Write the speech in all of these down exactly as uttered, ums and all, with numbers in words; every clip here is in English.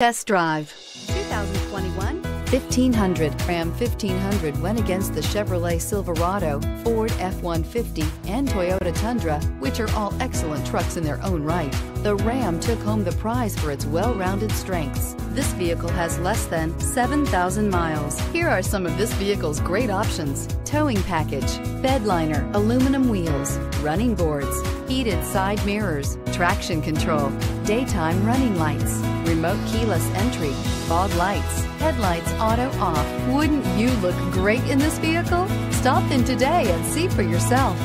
Test drive twenty twenty-one fifteen hundred. Ram fifteen hundred went against the Chevrolet Silverado, Ford F one fifty, and Toyota Tundra, which are all excellent trucks in their own right. The Ram took home the prize for its well-rounded strengths. This vehicle has less than seven thousand miles. Here are some of this vehicle's great options: towing package, bed liner, aluminum wheels, running boards, heated side mirrors, traction control, daytime running lights, remote keyless entry, fog lights, headlights auto off. Wouldn't you look great in this vehicle? Stop in today and see for yourself.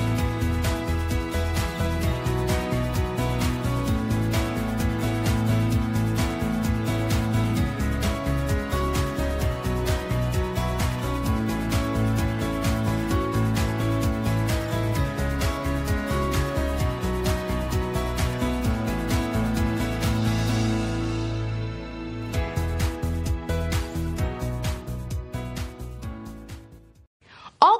All